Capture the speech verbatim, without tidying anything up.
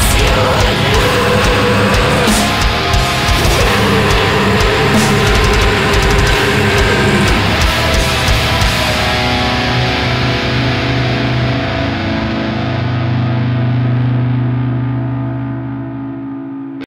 you.